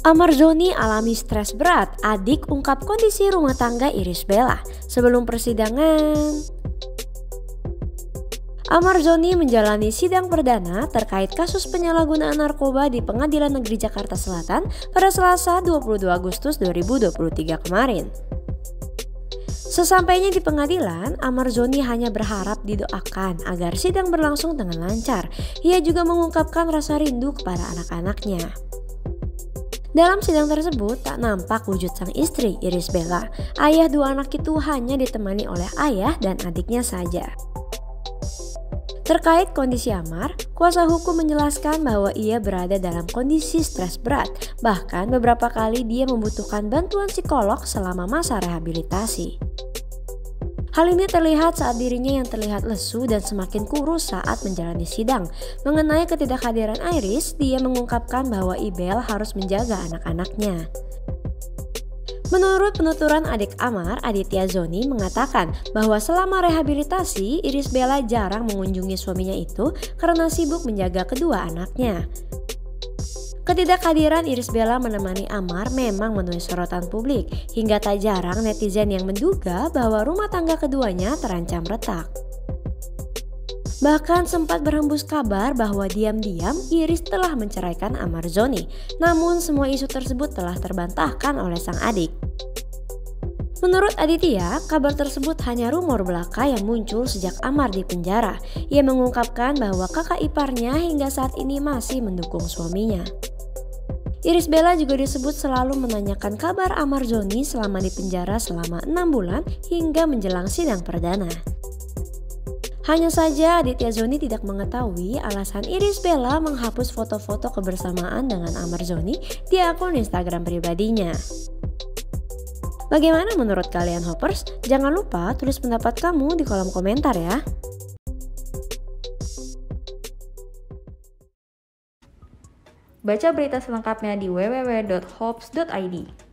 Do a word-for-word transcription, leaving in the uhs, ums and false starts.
Ammar Zoni alami stres berat, adik ungkap kondisi rumah tangga Irish Bella sebelum persidangan. Ammar Zoni menjalani sidang perdana terkait kasus penyalahgunaan narkoba di Pengadilan Negeri Jakarta Selatan pada Selasa dua puluh dua Agustus dua ribu dua puluh tiga kemarin. Sesampainya di pengadilan, Ammar Zoni hanya berharap didoakan agar sidang berlangsung dengan lancar. Ia juga mengungkapkan rasa rindu kepada anak-anaknya. Dalam sidang tersebut, tak nampak wujud sang istri, Irish Bella. Ayah dua anak itu hanya ditemani oleh ayah dan adiknya saja. Terkait kondisi Ammar, kuasa hukum menjelaskan bahwa ia berada dalam kondisi stres berat, bahkan beberapa kali dia membutuhkan bantuan psikolog selama masa rehabilitasi. Hal ini terlihat saat dirinya yang terlihat lesu dan semakin kurus saat menjalani sidang. Mengenai ketidakhadiran Irish, dia mengungkapkan bahwa Ibel harus menjaga anak-anaknya. Menurut penuturan adik Ammar, Aditya Zoni mengatakan bahwa selama rehabilitasi, Irish Bella jarang mengunjungi suaminya itu karena sibuk menjaga kedua anaknya. Ketidakhadiran Irish Bella menemani Ammar memang menuai sorotan publik, hingga tak jarang netizen yang menduga bahwa rumah tangga keduanya terancam retak. Bahkan sempat berhembus kabar bahwa diam-diam Irish telah menceraikan Ammar Zoni. Namun semua isu tersebut telah terbantahkan oleh sang adik. Menurut Aditya, kabar tersebut hanya rumor belaka yang muncul sejak Ammar di penjara. Ia mengungkapkan bahwa kakak iparnya hingga saat ini masih mendukung suaminya. Irish Bella juga disebut selalu menanyakan kabar Ammar Zoni selama di penjara selama enam bulan hingga menjelang sidang perdana. Hanya saja Aditya Zoni tidak mengetahui alasan Irish Bella menghapus foto-foto kebersamaan dengan Ammar Zoni di akun Instagram pribadinya. Bagaimana menurut kalian Hoppers? Jangan lupa tulis pendapat kamu di kolom komentar ya. Baca berita selengkapnya di w w w titik hops titik i d.